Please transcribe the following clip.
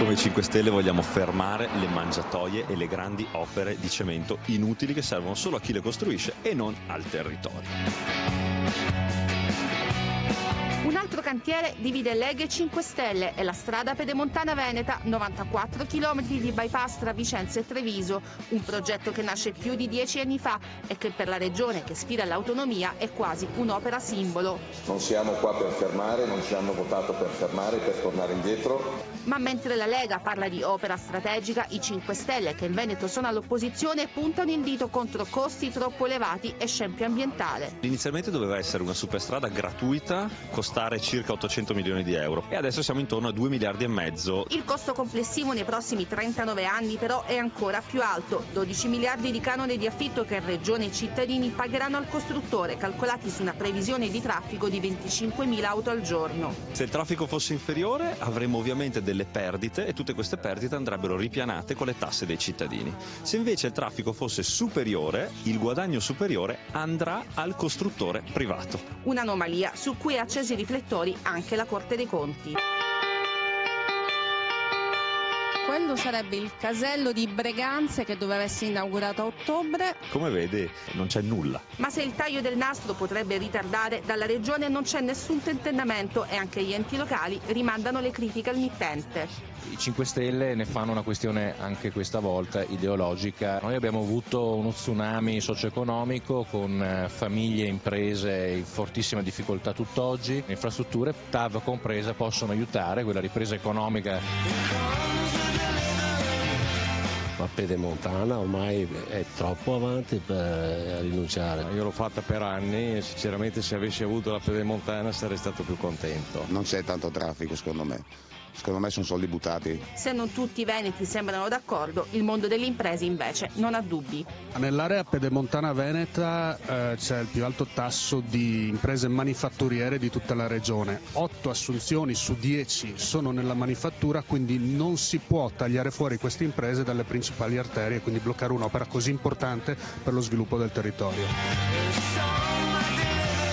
come 5 Stelle vogliamo fermare le mangiatoie e le grandi opere di cemento inutili che servono solo a chi le costruisce e non al territorio. Un altro cantiere divide Lega e 5 Stelle, è la strada Pedemontana Veneta, 94 km di bypass tra Vicenza e Treviso, un progetto che nasce più di 10 anni fa e che per la regione che ispira all'autonomia è quasi un'opera simbolo. Non siamo qua per fermare, non ci hanno votato per fermare, per tornare indietro. Ma mentre la Lega parla di opera strategica, i 5 Stelle, che in Veneto sono all'opposizione, puntano il dito contro costi troppo elevati e scempio ambientale. Inizialmente doveva essere una superstrada gratuita, costante circa 800 milioni di euro e adesso siamo intorno a 2,5 miliardi. Il costo complessivo nei prossimi 39 anni però è ancora più alto, 12 miliardi di canone di affitto che regione e cittadini pagheranno al costruttore, calcolati su una previsione di traffico di 25.000 auto al giorno. Se il traffico fosse inferiore avremmo ovviamente delle perdite e tutte queste perdite andrebbero ripianate con le tasse dei cittadini. Se invece il traffico fosse superiore, il guadagno superiore andrà al costruttore privato. Un'anomalia su cui è accesi riflettori anche la Corte dei Conti. Quello sarebbe il casello di Breganze che doveva essere inaugurato a ottobre. Come vede non c'è nulla. Ma se il taglio del nastro potrebbe ritardare, dalla regione non c'è nessun tentennamento e anche gli enti locali rimandano le critiche al mittente. I 5 Stelle ne fanno una questione anche questa volta ideologica. Noi abbiamo avuto uno tsunami socio-economico con famiglie e imprese in fortissima difficoltà tutt'oggi. Le infrastrutture, TAV compresa, possono aiutare quella ripresa economica. Ma Pedemontana ormai è troppo avanti per rinunciare. Io l'ho fatta per anni e sinceramente se avessi avuto la Pedemontana sarei stato più contento. Non c'è tanto traffico secondo me sono soldi buttati. Se non tutti i veneti sembrano d'accordo, il mondo delle imprese invece non ha dubbi. Nell'area Pedemontana Veneta c'è il più alto tasso di imprese manifatturiere di tutta la regione. 8 assunzioni su 10 sono nella manifattura, quindi non si può tagliare fuori queste imprese dalle principali arterie e quindi bloccare un'opera così importante per lo sviluppo del territorio.